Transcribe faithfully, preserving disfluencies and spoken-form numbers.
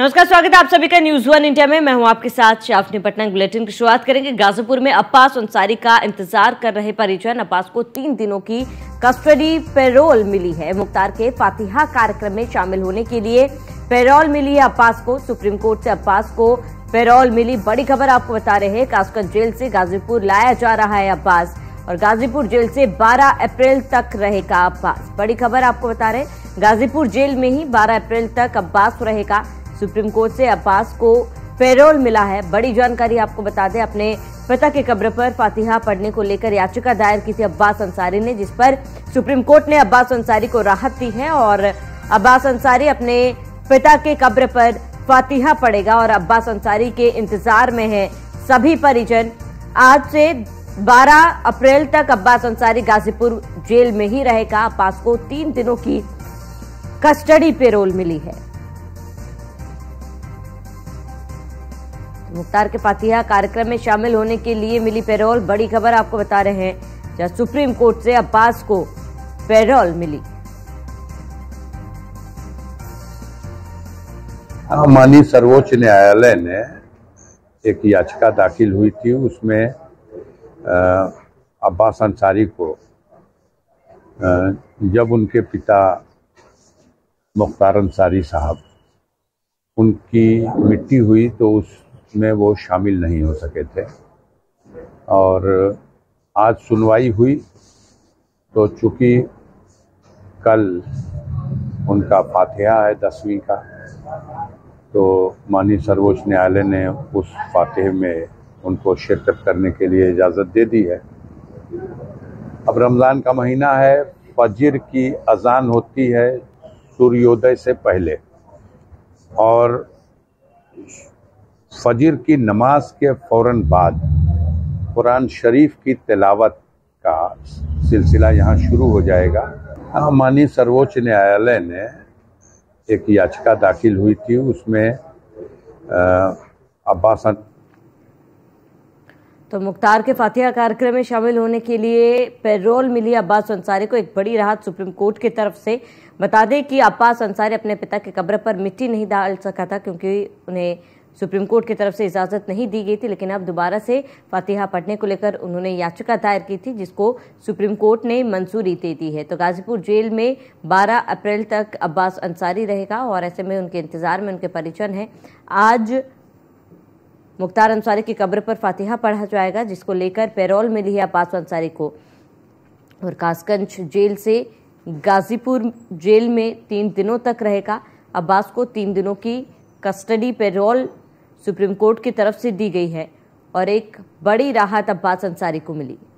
नमस्कार, स्वागत है आप सभी का न्यूज वन इंडिया में। मैं हूं आपके साथ शाफनी पटना। बुलेटिन की शुरुआत करेंगे। गाजीपुर में अब्बास अंसारी का इंतजार कर रहे परिजन। अब्बास को तीन दिनों की कस्टडी पैरोल मिली है। मुख्तार के फातिहा कार्यक्रम में शामिल होने के लिए पैरोल मिली है अब्बास को। सुप्रीम कोर्ट से अब्बास को पैरोल मिली। बड़ी खबर आपको बता रहे हैं, कासगंज जेल से गाजीपुर लाया जा रहा है अब्बास और गाजीपुर जेल से बारह अप्रैल तक रहेगा अब्बास। बड़ी खबर आपको बता रहे हैं, गाजीपुर जेल में ही बारह अप्रैल तक अब्बास रहेगा। सुप्रीम कोर्ट से अब्बास को पैरोल मिला है। बड़ी जानकारी आपको बता दें, अपने पिता के कब्र पर फातिहा पढ़ने को लेकर याचिका दायर की थी अब्बास अंसारी ने, जिस पर सुप्रीम कोर्ट ने अब्बास अंसारी को राहत दी है और अब्बास अंसारी अपने पिता के कब्र पर फातिहा पड़ेगा। और अब्बास अंसारी के इंतजार में है सभी परिजन। आज से बारह अप्रैल तक अब्बास अंसारी गाजीपुर जेल में ही रहेगा। अब्बास को तीन दिनों की कस्टडी पैरोल मिली है। मुख्तार के फातिहा कार्यक्रम में शामिल होने के लिए मिली पैरोल। बड़ी खबर आपको बता रहे हैं, जहां सुप्रीम कोर्ट से अब्बास को पैरोल मिली। माननीय सर्वोच्च न्यायालय ने एक याचिका दाखिल हुई थी, उसमें अब्बास अंसारी को जब उनके पिता मुख्तार अंसारी साहब उनकी मृत्यु हुई तो उसमें वो शामिल नहीं हो सके थे। और आज सुनवाई हुई तो चूँकि कल उनका फातिहा है दसवीं का, तो माननीय सर्वोच्च न्यायालय ने उस फातिहे में उनको शिरकत करने के लिए इजाज़त दे दी है। अब रमज़ान का महीना है, फजर की अजान होती है सूर्योदय से पहले, और फजर की नमाज के फ़ौरन बाद कुरान शरीफ की तिलावत का सिलसिला यहाँ शुरू हो जाएगा। माननीय सर्वोच्च न्यायालय ने एक याचिका दाखिल हुई थी, उसमें अब्बास तो मुख्तार के फातिहा कार्यक्रम में शामिल होने के लिए पैरोल मिली अब्बास अंसारी को। एक बड़ी राहत सुप्रीम कोर्ट की तरफ से। बता दें कि अब्बास अंसारी अपने पिता की कब्र पर मिट्टी नहीं डाल सका था क्योंकि उन्हें सुप्रीम कोर्ट की तरफ से इजाज़त नहीं दी गई थी, लेकिन अब दोबारा से फातिहा पढ़ने को लेकर उन्होंने याचिका दायर की थी, जिसको सुप्रीम कोर्ट ने मंजूरी दे दी है। तो गाजीपुर जेल में बारह अप्रैल तक अब्बास अंसारी रहेगा और ऐसे में उनके इंतजार में उनके परिजन हैं। आज मुख्तार अंसारी की कब्र पर फातिहा पढ़ा जाएगा, जिसको लेकर पैरोल मिली है अब्बास अंसारी को। और कासगंज जेल से गाजीपुर जेल में तीन दिनों तक रहेगा। अब्बास को तीन दिनों की कस्टडी पैरोल सुप्रीम कोर्ट की तरफ से दी गई है और एक बड़ी राहत अब्बास अंसारी को मिली।